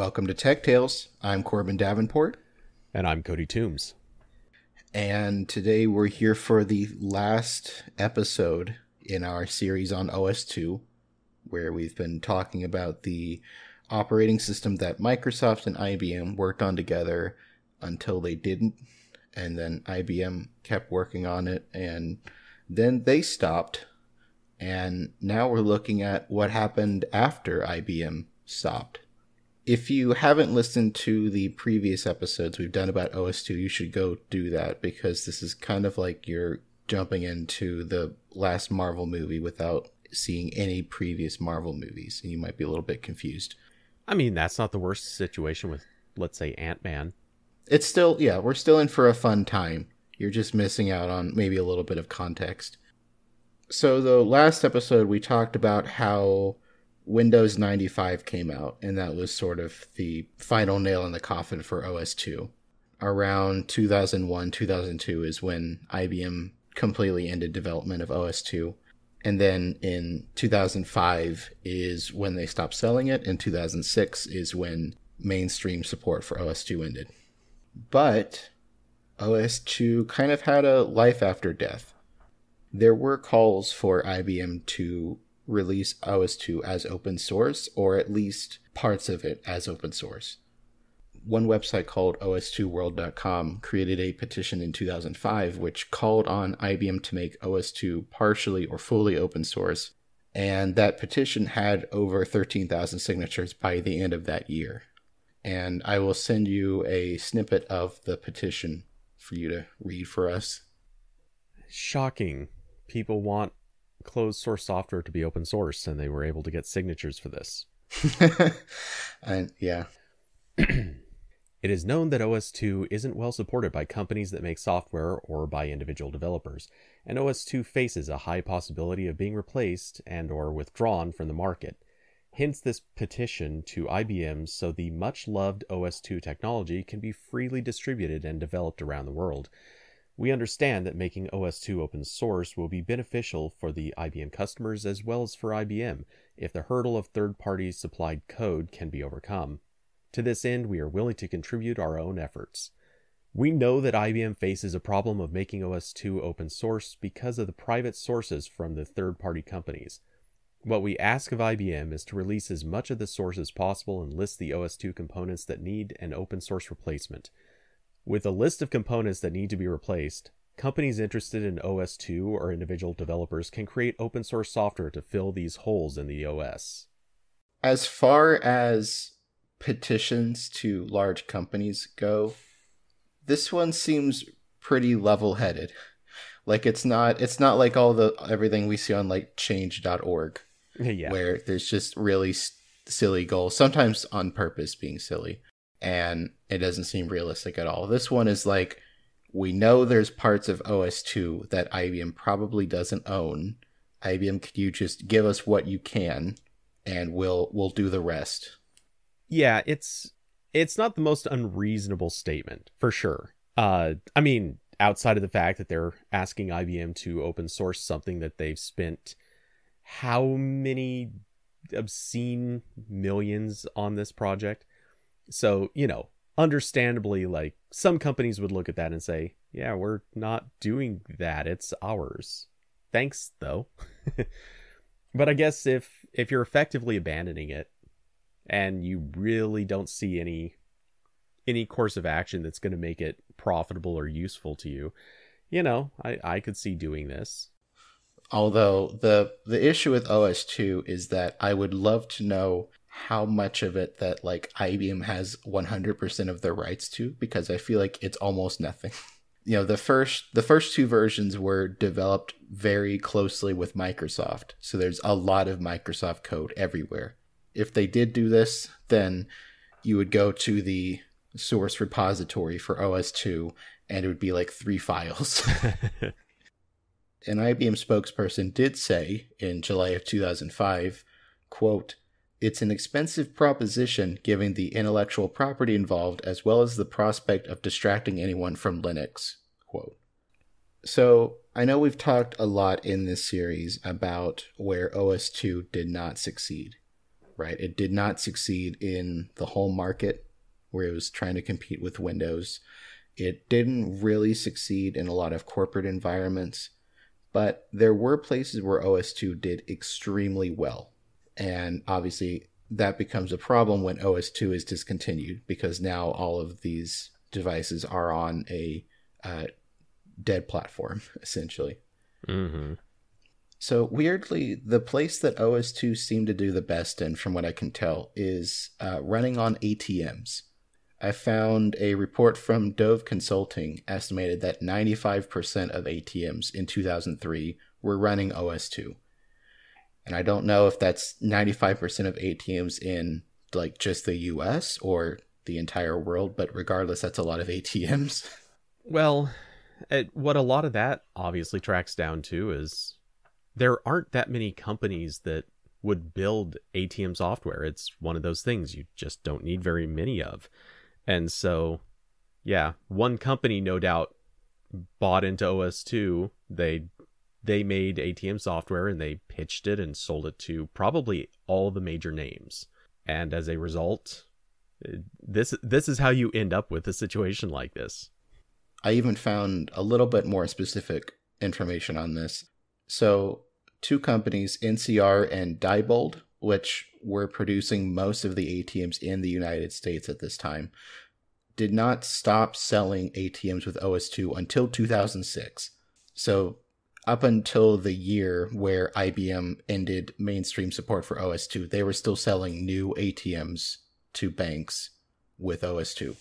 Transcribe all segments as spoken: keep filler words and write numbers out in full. Welcome to Tech Tales. I'm Corbin Davenport. And I'm Cody Toombs. And today we're here for the last episode in our series on O S two, where we've been talking about the operating system that Microsoft and I B M worked on together until they didn't. And then I B M kept working on it, and then they stopped. And now we're looking at what happened after I B M stopped. If you haven't listened to the previous episodes we've done about O S two, you should go do that, because this is kind of like you're jumping into the last Marvel movie without seeing any previous Marvel movies, and you might be a little bit confused. I mean, that's not the worst situation with, let's say, Ant-Man. It's still, yeah, we're still in for a fun time. You're just missing out on maybe a little bit of context. So the last episode, we talked about how Windows ninety-five came out, and that was sort of the final nail in the coffin for O S two. Around two thousand one, two thousand two is when I B M completely ended development of O S two. And then in two thousand five is when they stopped selling it, and two thousand six is when mainstream support for O S two ended. But O S two kind of had a life after death. There were calls for I B M to release O S two as open source, or at least parts of it as open source. One website called O S two world dot com created a petition in two thousand five which called on I B M to make O S two partially or fully open source, and that petition had over thirteen thousand signatures by the end of that year. And I will send you a snippet of the petition for you to read for us. Shocking. People want closed source software to be open source, and they were able to get signatures for this. And yeah. It is known that O S two isn't well supported by companies that make software or by individual developers, and O S two faces a high possibility of being replaced and or withdrawn from the market. Hence this petition to I B M so the much-loved O S two technology can be freely distributed and developed around the world. We understand that making O S two open source will be beneficial for the I B M customers as well as for I B M if the hurdle of third-party supplied code can be overcome. To this end, we are willing to contribute our own efforts. We know that I B M faces a problem of making O S two open source because of the private sources from the third-party companies. What we ask of I B M is to release as much of the source as possible and list the O S two components that need an open source replacement. With a list of components that need to be replaced, companies interested in O S two or individual developers can create open source software to fill these holes in the O S. As far as petitions to large companies go, this one seems pretty level-headed. Like, it's not it's not like all the everything we see on like change dot org, yeah, where there's just really s silly goals, sometimes on purpose being silly. And it doesn't seem realistic at all. This one is like, we know there's parts of O S two that I B M probably doesn't own. I B M, could you just give us what you can, and we'll we'll do the rest? Yeah, it's it's not the most unreasonable statement, for sure. Uh, I mean, outside of the fact that they're asking I B M to open source something that they've spent how many obscene millions on this project. So, you know, understandably, like, some companies would look at that and say, yeah, we're not doing that. It's ours. Thanks, though. But I guess if, if you're effectively abandoning it and you really don't see any, any course of action that's going to make it profitable or useful to you, you know, I, I could see doing this. Although the, the issue with O S two is that I would love to know how much of it that like I B M has one hundred percent of their rights to, because I feel like it's almost nothing. You know, the first the first two versions were developed very closely with Microsoft, so there's a lot of Microsoft code everywhere. If they did do this, then you would go to the source repository for O S two, and it would be like three files. An I B M spokesperson did say in July of two thousand five, quote, "It's an expensive proposition given the intellectual property involved as well as the prospect of distracting anyone from Linux." Quote. So I know we've talked a lot in this series about where O S two did not succeed. right? It did not succeed in the home market where it was trying to compete with Windows. It didn't really succeed in a lot of corporate environments, but there were places where O S two did extremely well. And obviously that becomes a problem when O S two is discontinued, because now all of these devices are on a uh, dead platform, essentially. Mm-hmm. So weirdly, the place that O S two seemed to do the best in, from what I can tell, is uh, running on A T Ms. I found a report from Dove Consulting estimated that ninety-five percent of A T Ms in two thousand three were running O S two. And I don't know if that's ninety-five percent of A T Ms in like just the U S or the entire world, but regardless, that's a lot of A T Ms. Well, it, what a lot of that obviously tracks down to is there aren't that many companies that would build A T M software. It's one of those things you just don't need very many of. And so, yeah, one company no doubt bought into O S two. They they made A T M software and they pitched it and sold it to probably all the major names. And as a result, this this is how you end up with a situation like this. I even found a little bit more specific information on this. So two companies, N C R and Diebold, which were producing most of the A T Ms in the United States at this time, did not stop selling A T Ms with O S two until two thousand six. So up until the year where I B M ended mainstream support for O S two, they were still selling new A T Ms to banks with O S two.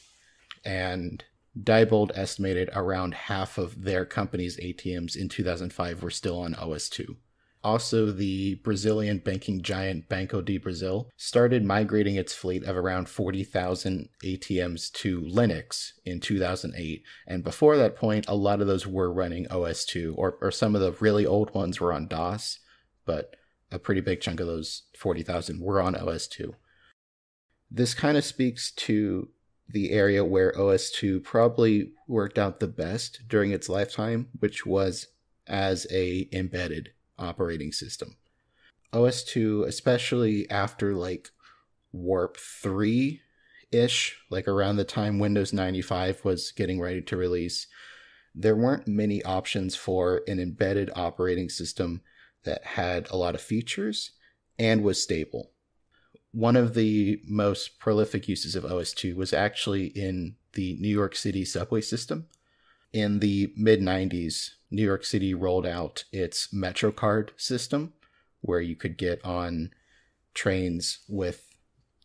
And Diebold estimated around half of their company's A T Ms in two thousand five were still on O S two. Also, the Brazilian banking giant Banco do Brasil started migrating its fleet of around forty thousand A T Ms to Linux in two thousand eight. And before that point, a lot of those were running O S two, or, or some of the really old ones were on DOS, but a pretty big chunk of those forty thousand were on O S two. This kind of speaks to the area where O S two probably worked out the best during its lifetime, which was as a embedded operating system. O S two, especially after like warp three-ish, like around the time Windows ninety-five was getting ready to release, there weren't many options for an embedded operating system that had a lot of features and was stable. One of the most prolific uses of O S two was actually in the New York City subway system. In the mid nineties, New York City rolled out its MetroCard system, where you could get on trains with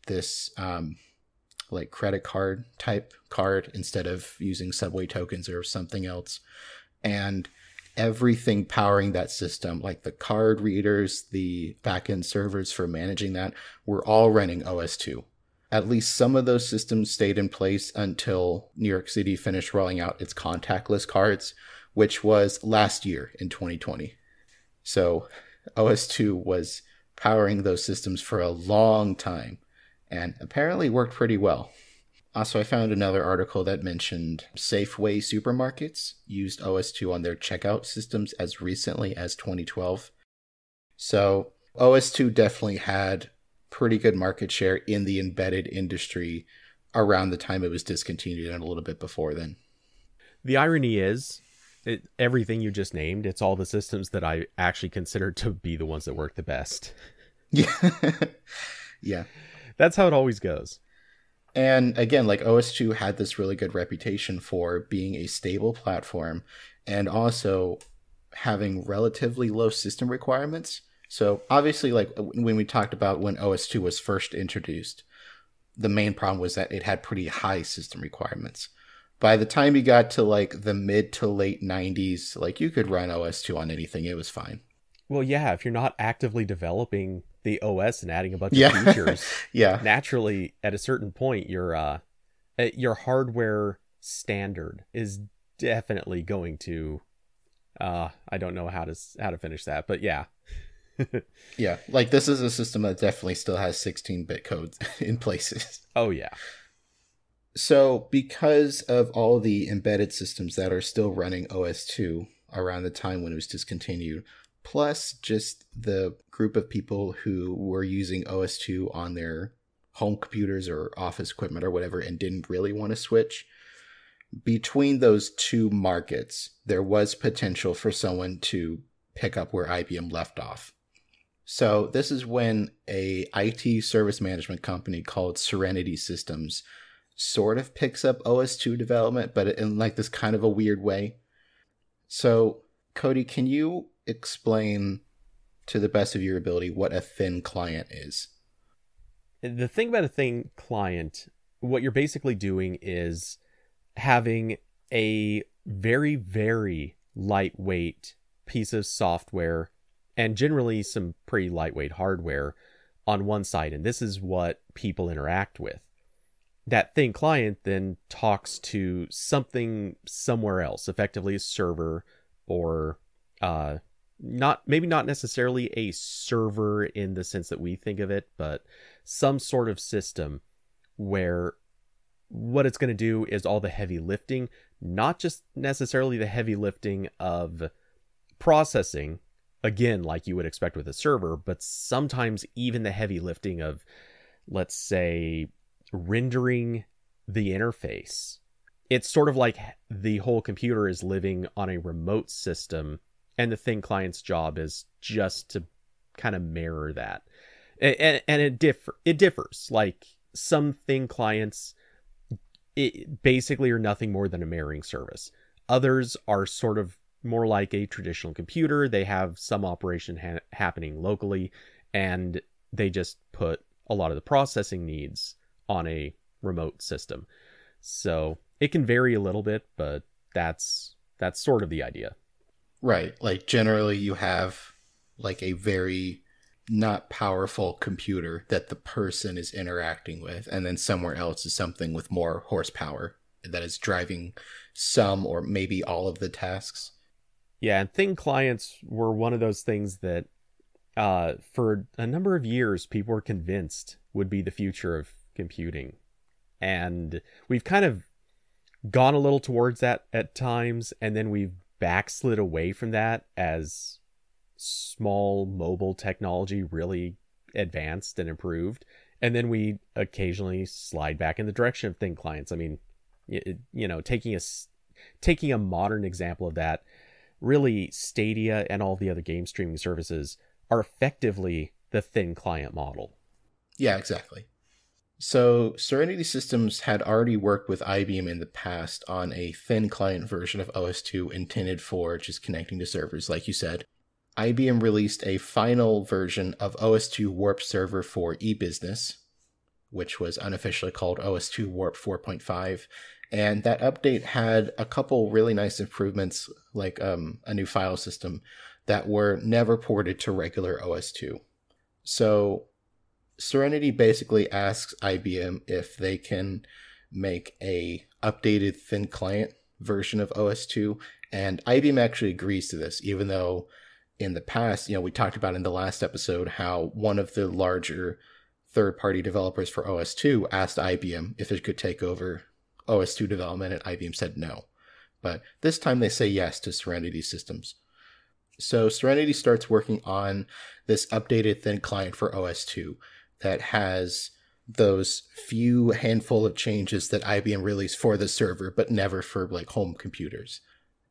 this um, like credit card type card instead of using subway tokens or something else. And everything powering that system, like the card readers, the backend servers for managing that, were all running O S two. At least some of those systems stayed in place until New York City finished rolling out its contactless cards, which was last year in twenty twenty. So O S two was powering those systems for a long time and apparently worked pretty well. Also, I found another article that mentioned Safeway supermarkets used O S two on their checkout systems as recently as twenty twelve. So O S two definitely had pretty good market share in the embedded industry around the time it was discontinued and a little bit before then. The irony is, it, everything you just named, it's all the systems that I actually consider to be the ones that work the best. Yeah. Yeah. That's how it always goes. And again, like O S two had this really good reputation for being a stable platform and also having relatively low system requirements. So obviously, like when we talked about when O S two was first introduced, the main problem was that it had pretty high system requirements. By the time you got to like the mid to late nineties, like you could run O S two on anything. It was fine. Well, yeah, if you're not actively developing the O S and adding a bunch yeah. of features, yeah, naturally, at a certain point, your uh, your hardware standard is definitely going to. Uh, I don't know how to how to finish that, but yeah. Yeah, like this is a system that definitely still has sixteen bit codes in places. Oh, yeah. So because of all the embedded systems that are still running O S two around the time when it was discontinued, plus just the group of people who were using O S two on their home computers or office equipment or whatever and didn't really want to switch. Between those two markets, there was potential for someone to pick up where I B M left off. So this is when a I T service management company called Serenity Systems sort of picks up O S two development, but in like this kind of a weird way. So Cody, can you explain to the best of your ability what a thin client is? The thing about a thin client, what you're basically doing is having a very, very lightweight piece of software and generally some pretty lightweight hardware on one side. And this is what people interact with. That thin client then talks to something somewhere else, effectively a server or uh, not maybe not necessarily a server in the sense that we think of it, but some sort of system where what it's going to do is all the heavy lifting, not just necessarily the heavy lifting of processing, again, like you would expect with a server, but sometimes even the heavy lifting of, let's say, rendering the interface. It's sort of like the whole computer is living on a remote system, and the thin client's job is just to kind of mirror that. And, and it, differ, it differs. Like some thin clients, it basically are nothing more than a mirroring service. Others are sort of more like a traditional computer. They have some operation ha happening locally, and they just put a lot of the processing needs on a remote system. So it can vary a little bit, but that's that's sort of the idea. Right. Like generally you have like a very not powerful computer that the person is interacting with, and then somewhere else is something with more horsepower that is driving some or maybe all of the tasks. Yeah, and thin clients were one of those things that uh, for a number of years people were convinced would be the future of computing. And we've kind of gone a little towards that at times, and then we've backslid away from that as small mobile technology really advanced and improved. And then we occasionally slide back in the direction of thin clients. I mean, it, you know, taking a, taking a modern example of that, really Stadia and all the other game streaming services are effectively the thin client model. Yeah, exactly. So Serenity Systems had already worked with I B M in the past on a thin client version of O S two intended for just connecting to servers, like you said. I B M released a final version of O S two Warp Server for eBusiness, which was unofficially called O S two Warp four point five. And that update had a couple really nice improvements, like um, a new file system that were never ported to regular O S two. So Serenity basically asks I B M if they can make a updated thin client version of O S two. And I B M actually agrees to this, even though in the past, you know, we talked about in the last episode how one of the larger third-party developers for O S two asked I B M if it could take over O S two development, and I B M said no. But this time they say yes to Serenity Systems. So Serenity starts working on this updated thin client for O S two that has those few handful of changes that I B M released for the server, but never for like home computers.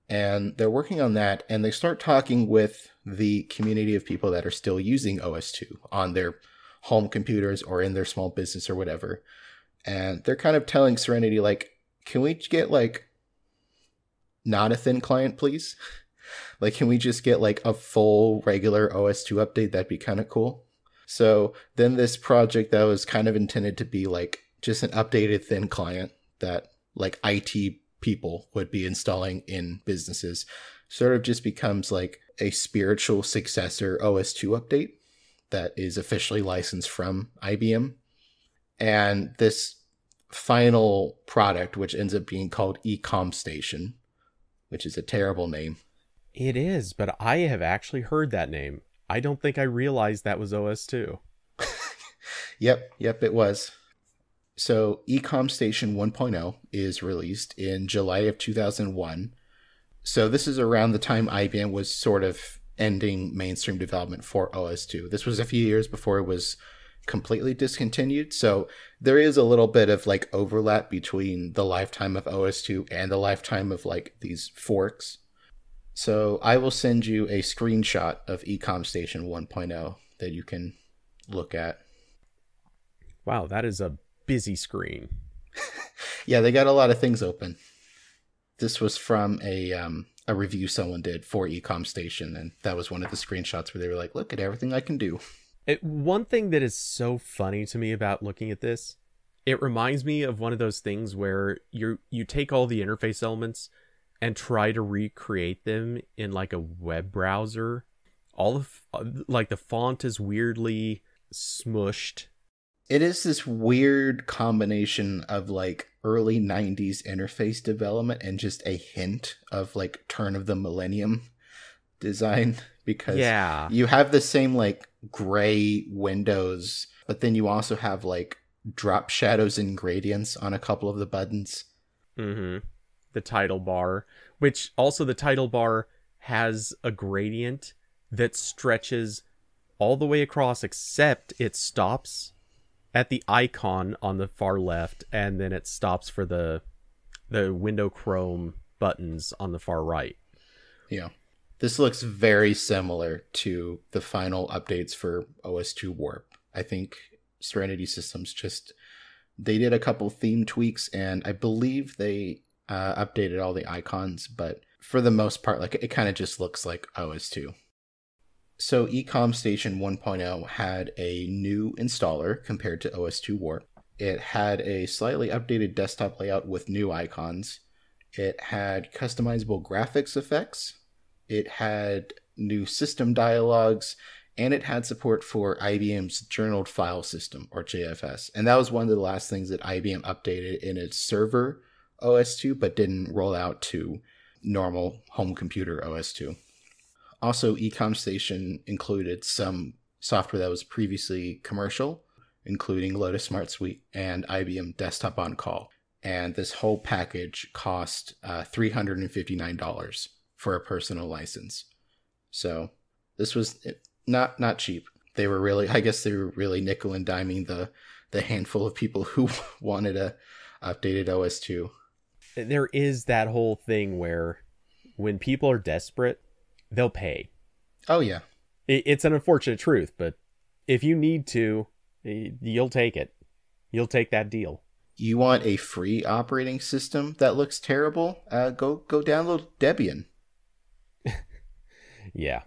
And they're working on that, and they start talking with the community of people that are still using O S two on their home computers or in their small business or whatever. And they're kind of telling Serenity, like, can we get like not a thin client, please? Like, can we just get like a full regular O S two update? That'd be kind of cool. So then this project that was kind of intended to be like just an updated thin client that like I T people would be installing in businesses sort of just becomes like a spiritual successor O S two update that is officially licensed from I B M. And this final product, which ends up being called eComStation, which is a terrible name. It is, but I have actually heard that name. I don't think I realized that was O S two. Yep, yep, it was. So eComStation one point oh is released in July of two thousand one. So this is around the time I B M was sort of ending mainstream development for O S two. This was a few years before it was completely discontinued, so there is a little bit of like overlap between the lifetime of O S two and the lifetime of like these forks. So I will send you a screenshot of eComStation one point oh that you can look at. Wow, that is a busy screen. Yeah, they got a lot of things open. This was from a um, a review someone did for eComStation, and that was one of the screenshots where they were like, look at everything I can do. It, one thing that is so funny to me about looking at this, it reminds me of one of those things where you you take all the interface elements and try to recreate them in like a web browser. All of like the font is weirdly smushed. It is this weird combination of like early nineties interface development and just a hint of like turn of the millennium design, because yeah, you have the same like gray windows, but then you also have like drop shadows and gradients on a couple of the buttons. Mm-hmm. The title bar, which also the title bar has a gradient that stretches all the way across, except it stops at the icon on the far left, and then it stops for the the window Chrome buttons on the far right. Yeah. This looks very similar to the final updates for O S two Warp. I think Serenity Systems just, they did a couple theme tweaks, and I believe they Uh, updated all the icons, but for the most part, like it kind of just looks like O S two. So eComStation one point oh had a new installer compared to O S two Warp. It had a slightly updated desktop layout with new icons. It had customizable graphics effects. It had new system dialogues, and it had support for I B M's Journaled File System, or J F S. And that was one of the last things that I B M updated in its server O S two, but didn't roll out to normal home computer O S two. Also, eComStation included some software that was previously commercial, including Lotus Smart Suite and I B M Desktop On Call. And this whole package cost uh, three hundred fifty-nine dollars for a personal license. So this was not not cheap. They were really, I guess they were really nickel and diming the, the handful of people who wanted a updated O S two. There is that whole thing where when people are desperate, they'll pay. Oh, yeah. It's an unfortunate truth, but if you need to, you'll take it. You'll take that deal. You want a free operating system that looks terrible? Uh, go, go download Debian. Yeah.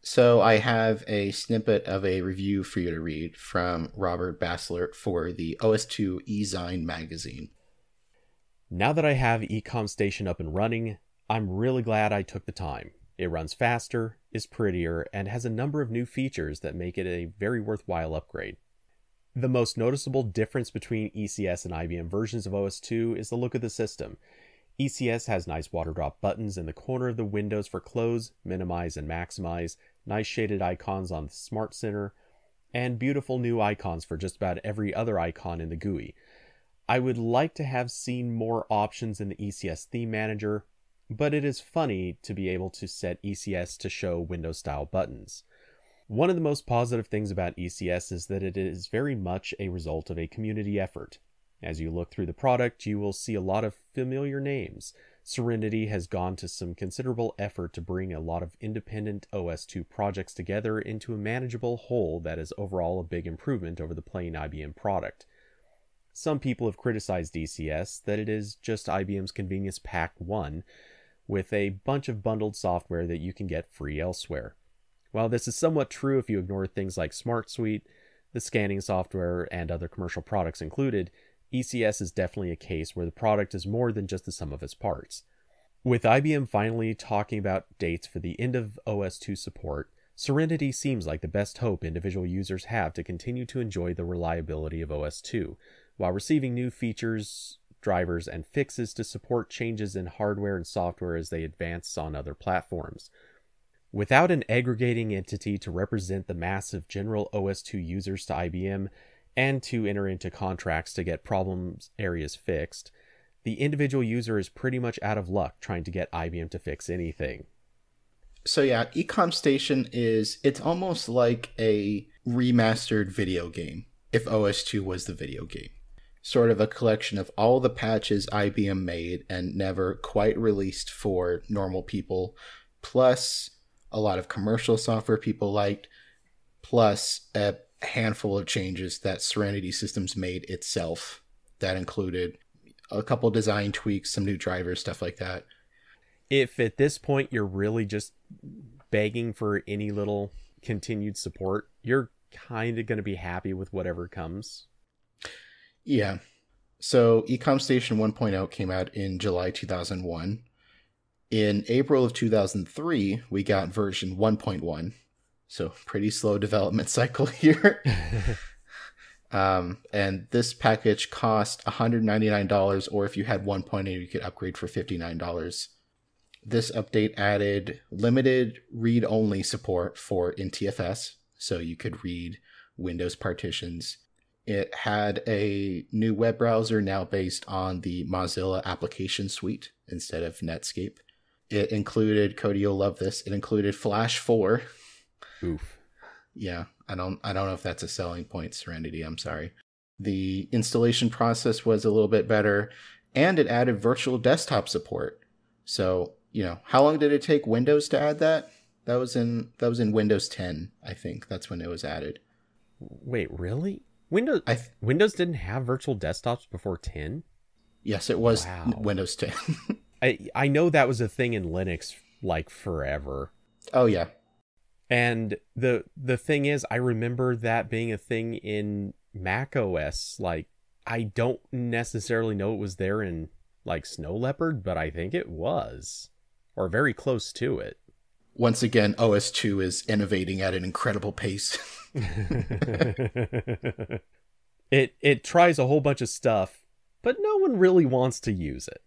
So I have a snippet of a review for you to read from Robert Bassler for the O S two E-Zine magazine. Now that I have eComStation up and running, I'm really glad I took the time. It runs faster, is prettier, and has a number of new features that make it a very worthwhile upgrade. The most noticeable difference between E C S and I B M versions of O S two is the look of the system. E C S has nice water drop buttons in the corner of the windows for close, minimize, and maximize, nice shaded icons on the Smart Center, and beautiful new icons for just about every other icon in the G U I. I would like to have seen more options in the E C S theme manager, but it is funny to be able to set E C S to show Windows-style buttons. One of the most positive things about E C S is that it is very much a result of a community effort. As you look through the product, you will see a lot of familiar names. Serenity has gone to some considerable effort to bring a lot of independent O S two projects together into a manageable whole that is overall a big improvement over the plain I B M product. Some people have criticized E C S that it is just I B M's Convenience Pack one with a bunch of bundled software that you can get free elsewhere. While this is somewhat true if you ignore things like Smart Suite, the scanning software, and other commercial products included, E C S is definitely a case where the product is more than just the sum of its parts. With I B M finally talking about dates for the end of O S two support, Serenity seems like the best hope individual users have to continue to enjoy the reliability of O S two, while receiving new features, drivers, and fixes to support changes in hardware and software as they advance on other platforms. Without an aggregating entity to represent the massive general O S two users to I B M, and to enter into contracts to get problem areas fixed, the individual user is pretty much out of luck trying to get I B M to fix anything. So yeah, eComStation is, it's almost like a remastered video game, if O S two was the video game. Sort of a collection of all the patches I B M made and never quite released for normal people, plus a lot of commercial software people liked, plus a handful of changes that Serenity Systems made itself. That included a couple design tweaks, some new drivers, stuff like that. If at this point you're really just begging for any little continued support, you're kind of going to be happy with whatever comes. Yeah. So eComStation one point oh came out in July two thousand one. In April of two thousand three, we got version one point one. So pretty slow development cycle here. um, and this package cost one hundred ninety-nine dollars, or if you had one point eight, you could upgrade for fifty-nine dollars. This update added limited read-only support for N T F S, so you could read Windows partitions. It had a new web browser now based on the Mozilla application suite instead of Netscape. It included, Cody, you'll love this, it included Flash four. Oof. Yeah, I don't, I don't know if that's a selling point, Serenity, I'm sorry. The installation process was a little bit better, and it added virtual desktop support. So, you know, how long did it take Windows to add that? That was in that was in Windows ten, I think. That's when it was added. Wait, really? Windows I th Windows didn't have virtual desktops before ten? Yes, it was. Wow. Windows ten. I I know that was a thing in Linux like forever. Oh yeah. And the the thing is, I remember that being a thing in Mac O S. Like, I don't necessarily know it was there in like Snow Leopard, but I think it was, or very close to it. Once again, O S two is innovating at an incredible pace. it it tries a whole bunch of stuff, but no one really wants to use it.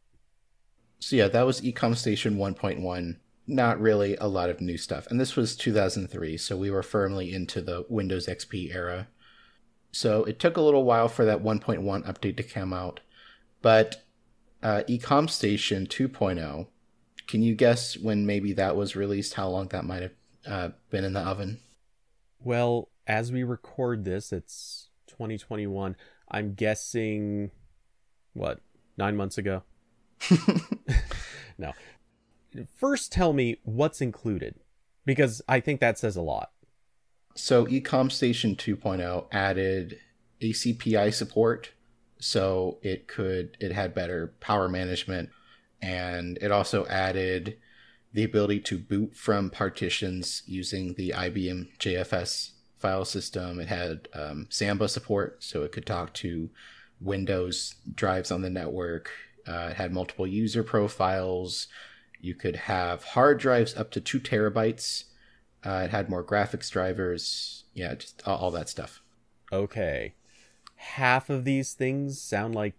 So yeah, that was eComStation one point one. Not really a lot of new stuff. And this was two thousand three, so we were firmly into the Windows X P era. So it took a little while for that one point one update to come out, but Uh, eComStation two point oh, can you guess when maybe that was released, how long that might have uh, been in the oven? Well, as we record this, it's twenty twenty-one. I'm guessing, what, nine months ago? No. First, tell me what's included, because I think that says a lot. So eComStation two point oh added A C P I support. So it could, it had better power management, and it also added the ability to boot from partitions using the I B M J F S file system. It had um, Samba support, so it could talk to Windows drives on the network. Uh, it had multiple user profiles. You could have hard drives up to two terabytes. Uh, it had more graphics drivers. Yeah, just all, all that stuff. Okay. Half of these things sound like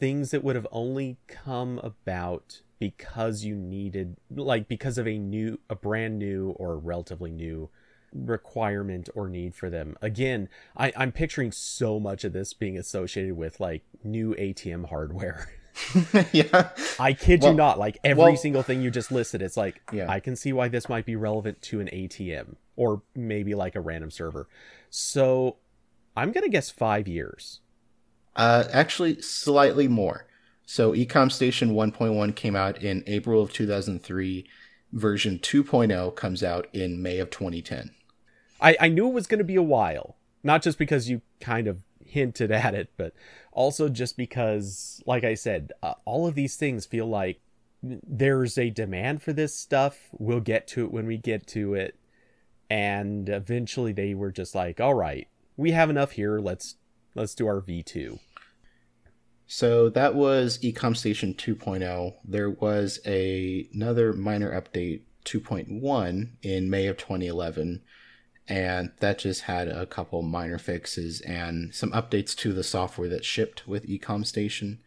things that would have only come about because you needed, like, because of a new, a brand new or relatively new requirement or need for them. Again, I, I'm picturing so much of this being associated with like new A T M hardware. Yeah. I kid well, you not, like every well, single thing you just listed, it's like, yeah. I can see why this might be relevant to an A T M or maybe like a random server. So I'm going to guess five years. Uh, actually, slightly more. So eComStation one point one came out in April of two thousand three. Version two point oh comes out in May of twenty ten. I, I knew it was going to be a while. Not just because you kind of hinted at it, but also just because, like I said, uh, all of these things feel like there's a demand for this stuff. We'll get to it when we get to it. And eventually they were just like, all right. We have enough here. Let's let's do our V two. So that was eComStation two point oh. There was a, another minor update, two point one, in May of twenty eleven. And that just had a couple minor fixes and some updates to the software that shipped with eComStation.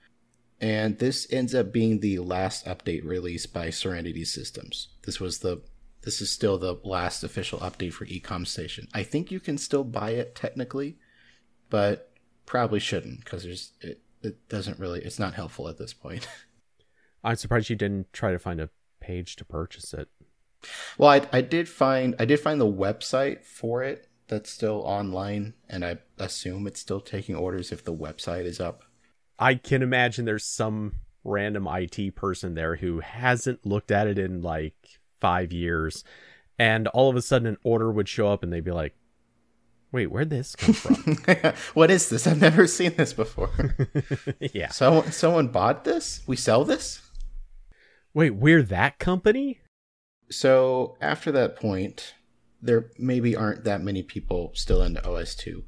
And this ends up being the last update released by Serenity Systems. This was the This is still the last official update for eComStation. I think you can still buy it technically, but probably shouldn't because there's it, it doesn't really, it's not helpful at this point. I'm surprised you didn't try to find a page to purchase it. Well, I, I did find I did find the website for it that's still online, and I assume it's still taking orders if the website is up. I can imagine there's some random I T person there who hasn't looked at it in like five years, and all of a sudden an order would show up, and they'd be like, wait, where'd this come from? What is this? I've never seen this before. Yeah. So, someone bought this? We sell this? Wait, we're that company? So after that point, there maybe aren't that many people still into O S two,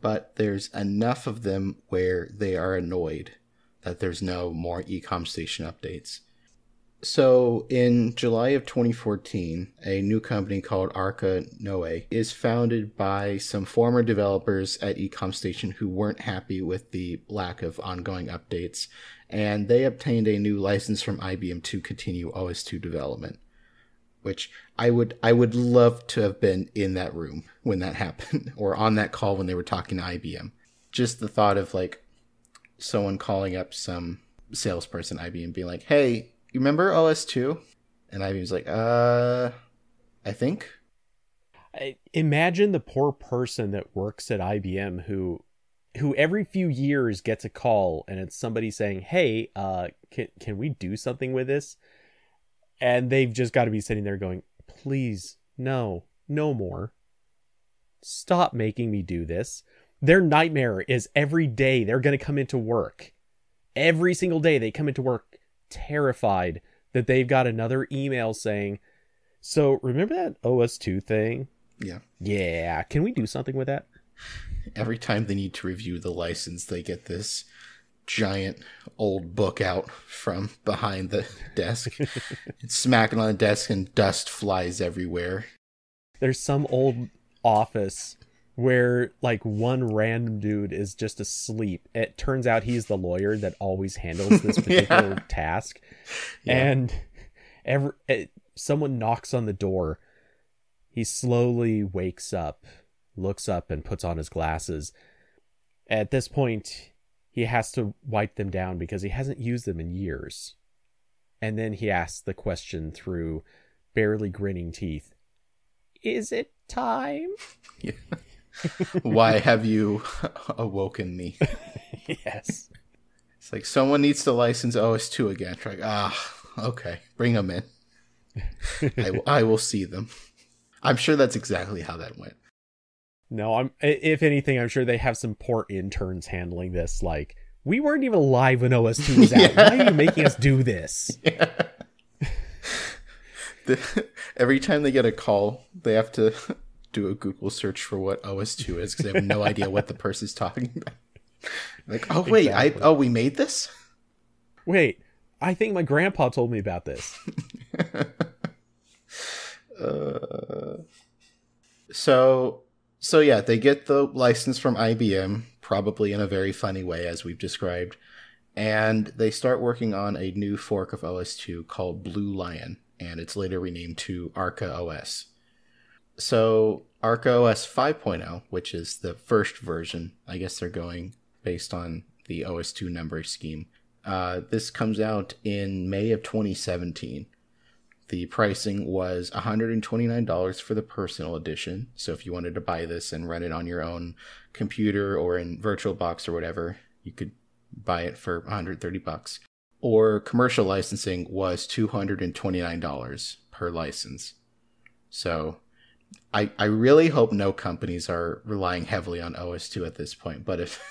but there's enough of them where they are annoyed that there's no more eComStation updates. So in July of twenty fourteen, a new company called ArcaOS is founded by some former developers at eComStation who weren't happy with the lack of ongoing updates, and they obtained a new license from I B M to continue O S two development, which I would I would love to have been in that room when that happened, or on that call when they were talking to I B M. Just the thought of like someone calling up some salesperson at I B M being like, hey, you remember O S two? And I B M's like, uh, I think. Imagine the poor person that works at I B M who, who every few years gets a call, and it's somebody saying, hey, uh, can, can we do something with this? And they've just got to be sitting there going, please, no, no more. Stop making me do this. Their nightmare is every day they're going to come into work. Every single day they come into work terrified that they've got another email saying, so remember that O S two thing? Yeah. Yeah. Can we do something with that? Every time they need to review the license, they get this giant old book out from behind the desk. It's smacking on the desk and dust flies everywhere. There's some old office where like one random dude is just asleep. It turns out he's the lawyer that always handles this particular yeah. task. Yeah. And every, it, someone knocks on the door. He slowly wakes up, looks up, and puts on his glasses. At this point, he has to wipe them down because he hasn't used them in years. And then he asks the question through barely gritting teeth. Is it time? Yeah. Why have you awoken me? Yes. It's like someone needs to license O S two again. It's like, ah, okay, bring them in. I, will, I will see them. I'm sure that's exactly how that went. No, I'm. If anything, I'm sure they have some poor interns handling this. Like, we weren't even alive when O S two was out. Yeah. Why are you making us do this? Yeah. the, every time they get a call, they have to do a Google search for what O S two is because I have no idea what the person's talking about. Like, oh wait, exactly. I oh we made this? Wait, I think my grandpa told me about this. uh, so so yeah, they get the license from I B M, probably in a very funny way as we've described, and they start working on a new fork of O S two called Blue Lion, and it's later renamed to ArcaOS. So ArcaOS five point oh, which is the first version, I guess they're going based on the O S two number scheme. Uh, this comes out in May of twenty seventeen. The pricing was one hundred twenty-nine dollars for the personal edition. So if you wanted to buy this and run it on your own computer or in VirtualBox or whatever, you could buy it for one hundred thirty dollars. Or commercial licensing was two hundred twenty-nine dollars per license. So I, I really hope no companies are relying heavily on O S two at this point, but if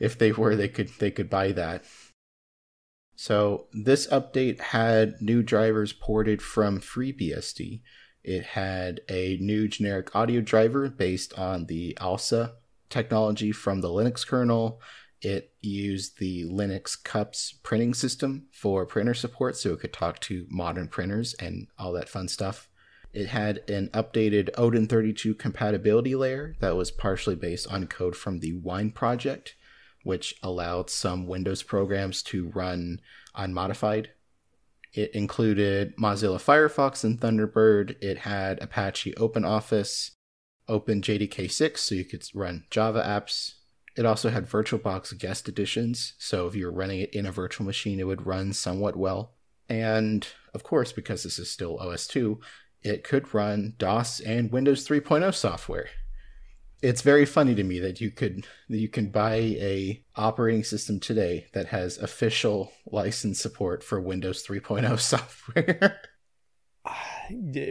if they were, they could they could buy that. So this update had new drivers ported from FreeBSD. It had a new generic audio driver based on the ALSA technology from the Linux kernel. It used the Linux Cups printing system for printer support, so it could talk to modern printers and all that fun stuff. It had an updated Odin thirty-two compatibility layer that was partially based on code from the Wine project, which allowed some Windows programs to run unmodified. It included Mozilla Firefox and Thunderbird. It had Apache OpenOffice, OpenJDK six, so you could run Java apps. It also had VirtualBox guest editions, so if you were running it in a virtual machine, it would run somewhat well. And of course, because this is still O S two, it could run DOS and Windows three point oh software. It's very funny to me that you could that you can buy a operating system today that has official license support for Windows three point oh software.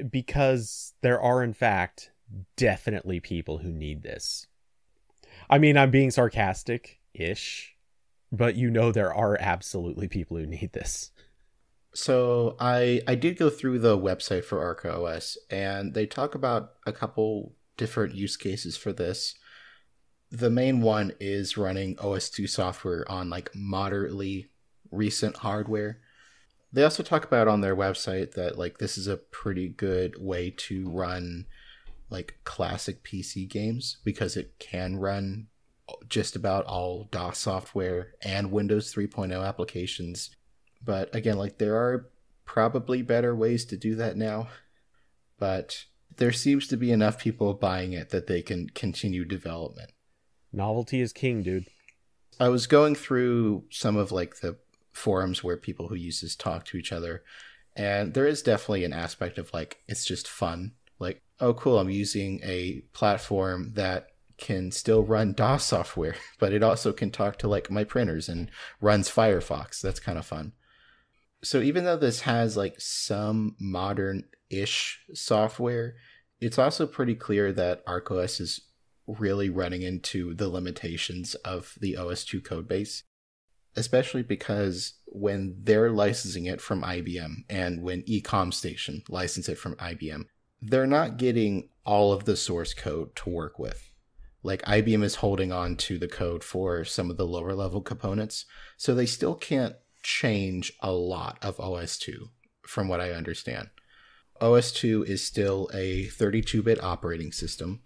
Because there are, in fact, definitely people who need this. I mean, I'm being sarcastic-ish, but you know there are absolutely people who need this. So I I did go through the website for ArcaOS, and they talk about a couple different use cases for this. The main one is running O S two software on like moderately recent hardware. They also talk about on their website that like this is a pretty good way to run like classic P C games, because it can run just about all DOS software and Windows three point oh applications. But again, like there are probably better ways to do that now, but there seems to be enough people buying it that they can continue development. Novelty is king, dude. I was going through some of like the forums where people who use this talk to each other, and there is definitely an aspect of like, it's just fun. Like, oh cool, I'm using a platform that can still run DOS software, but it also can talk to like my printers and runs Firefox. That's kind of fun. So even though this has like some modern-ish software, it's also pretty clear that ArcaOS is really running into the limitations of the O S two codebase, especially because when they're licensing it from I B M and when eComStation license it from I B M, they're not getting all of the source code to work with. Like I B M is holding on to the code for some of the lower level components, so they still can't change a lot of O S two, from what I understand. O S two is still a thirty-two bit operating system.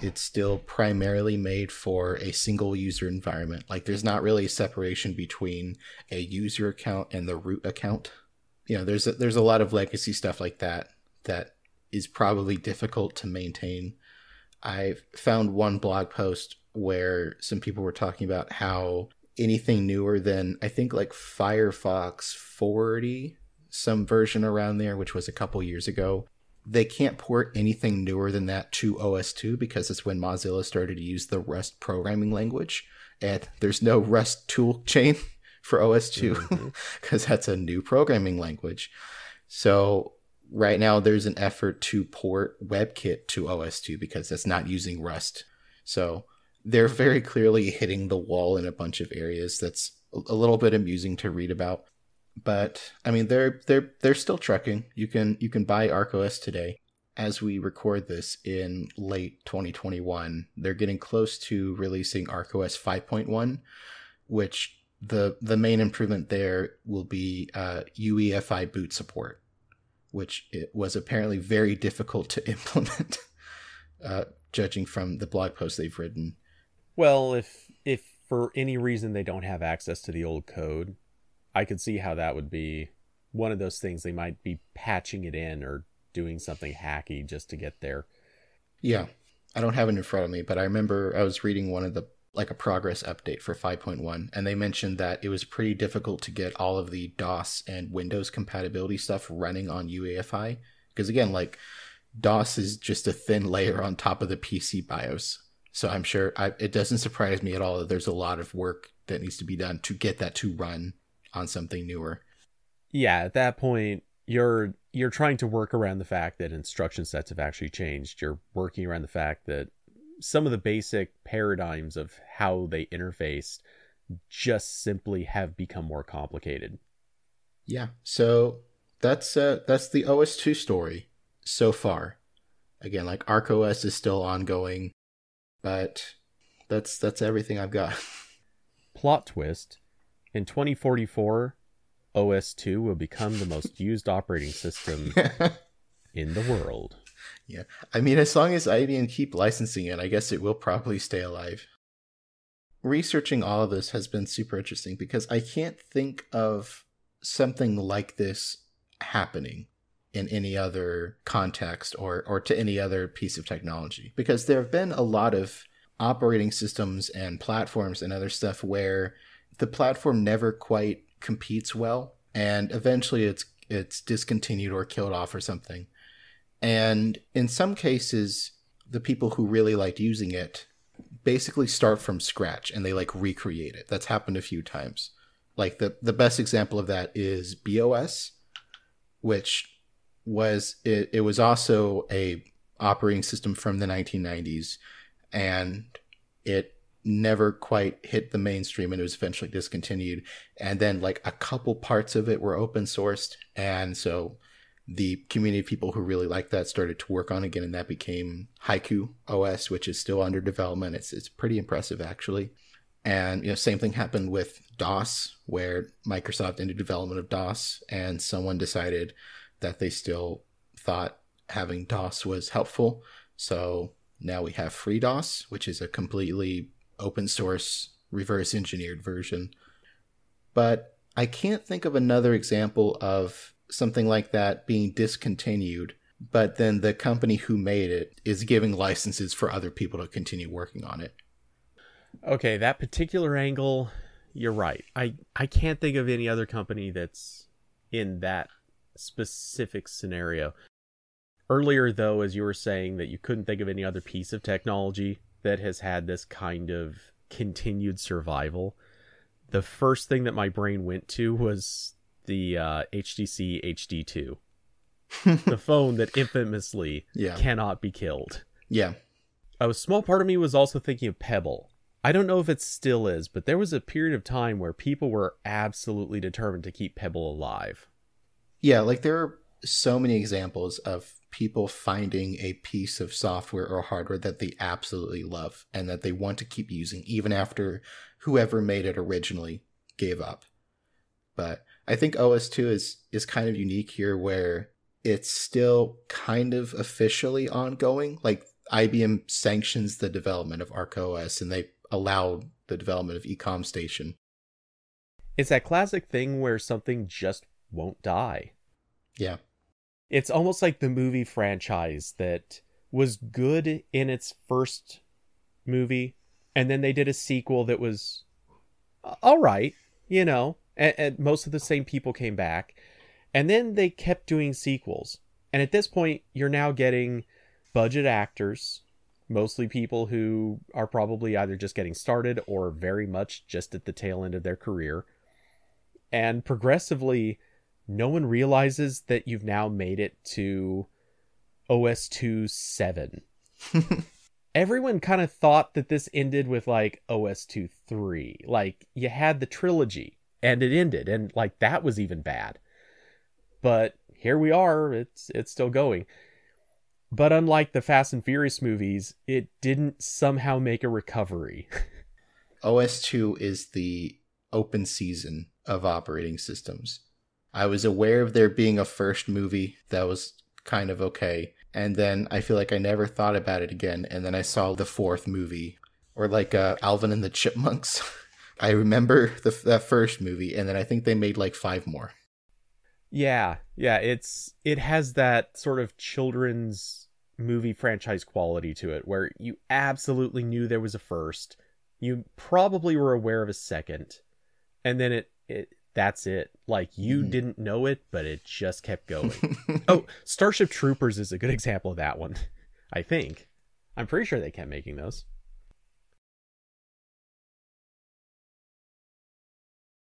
It's still primarily made for a single user environment. Like there's not really a separation between a user account and the root account. You know, there's a, there's a lot of legacy stuff like that that is probably difficult to maintain. I found one blog post where some people were talking about how anything newer than, I think, like Firefox forty, some version around there, which was a couple years ago, they can't port anything newer than that to O S two because it's when Mozilla started to use the Rust programming language. And there's no Rust tool chain for O S two mm-hmm. because that's a new programming language. So right now, there's an effort to port WebKit to O S two because that's not using Rust. So they're very clearly hitting the wall in a bunch of areas that's a little bit amusing to read about. But I mean, they're they're they're still trucking. You can you can buy ArcaOS today. As we record this in late twenty twenty-one, they're getting close to releasing ArcaOS five point one, which the the main improvement there will be uh, U E F I boot support, which it was apparently very difficult to implement, uh, judging from the blog post they've written. Well, if if for any reason they don't have access to the old code, I could see how that would be one of those things. They might be patching it in or doing something hacky just to get there. Yeah, I don't have it in front of me, but I remember I was reading one of the, like a progress update for five point one, and they mentioned that it was pretty difficult to get all of the DOS and Windows compatibility stuff running on U E F I, because again, like DOS is just a thin layer on top of the P C BIOS. So I'm sure I, it doesn't surprise me at all that there's a lot of work that needs to be done to get that to run on something newer. Yeah, at that point, you're you're trying to work around the fact that instruction sets have actually changed. You're working around the fact that some of the basic paradigms of how they interface just simply have become more complicated. Yeah, so that's uh, that's the O S two story so far. Again, like ArcaOS is still ongoing, but that's that's everything I've got. Plot twist: in twenty forty-four, O S two will become the most used operating system in the world. Yeah, I mean, as long as I B M keep licensing it, I guess it will probably stay alive. Researching all of this has been super interesting because I can't think of something like this happening in any other context or, or to any other piece of technology. Because there have been a lot of operating systems and platforms and other stuff where the platform never quite competes well, and eventually it's it's discontinued or killed off or something. And in some cases, the people who really liked using it basically start from scratch and they like recreate it. That's happened a few times. Like the, the best example of that is B O S, which was, it, it was also a operating system from the nineteen nineties, and it never quite hit the mainstream and it was eventually discontinued. And then like a couple parts of it were open sourced. And so the community of people who really liked that started to work on again, and that became Haiku O S, which is still under development. It's, it's pretty impressive, actually. And, you know, same thing happened with DOS, where Microsoft ended development of DOS, and someone decided that they still thought having DOS was helpful. So now we have Free DOS, which is a completely open source, reverse engineered version. But I can't think of another example of something like that being discontinued, but then the company who made it is giving licenses for other people to continue working on it. Okay, that particular angle, you're right. I, I can't think of any other company that's in that specific scenario. Earlier, though, as you were saying that you couldn't think of any other piece of technology that has had this kind of continued survival, the first thing that my brain went to was the uh, H T C H D two, the phone that infamously yeah. cannot be killed. Yeah. A small part of me was also thinking of Pebble. I don't know if it still is, but there was a period of time where people were absolutely determined to keep Pebble alive. Yeah, like there are so many examples of people finding a piece of software or hardware that they absolutely love and that they want to keep using even after whoever made it originally gave up. But I think O S two is, is kind of unique here, where it's still kind of officially ongoing. Like I B M sanctions the development of ArcaOS, and they allow the development of eComStation. It's that classic thing where something just won't die. Yeah. It's almost like the movie franchise that was good in its first movie, and then they did a sequel that was all right, you know, and, and most of the same people came back, and then they kept doing sequels. And at this point, you're now getting budget actors, mostly people who are probably either just getting started or very much just at the tail end of their career. And progressively, no one realizes that you've now made it to O S two seven. Everyone kind of thought that this ended with like O S two three. Like you had the trilogy and it ended, and like that was even bad. But here we are, it's it's still going. But unlike the Fast and Furious movies, it didn't somehow make a recovery. O S two is the open season of operating systems. I was aware of there being a first movie that was kind of okay, and then I feel like I never thought about it again, and then I saw the fourth movie, or like uh, Alvin and the Chipmunks. I remember the, that first movie, and then I think they made like five more. Yeah, yeah, it's it has that sort of children's movie franchise quality to it, where you absolutely knew there was a first, you probably were aware of a second, and then it, it that's it. Like you mm. didn't know it, but it just kept going. Oh, Starship Troopers is a good example of that one, I think. I'm pretty sure they kept making those.